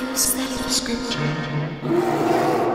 use that little scripture.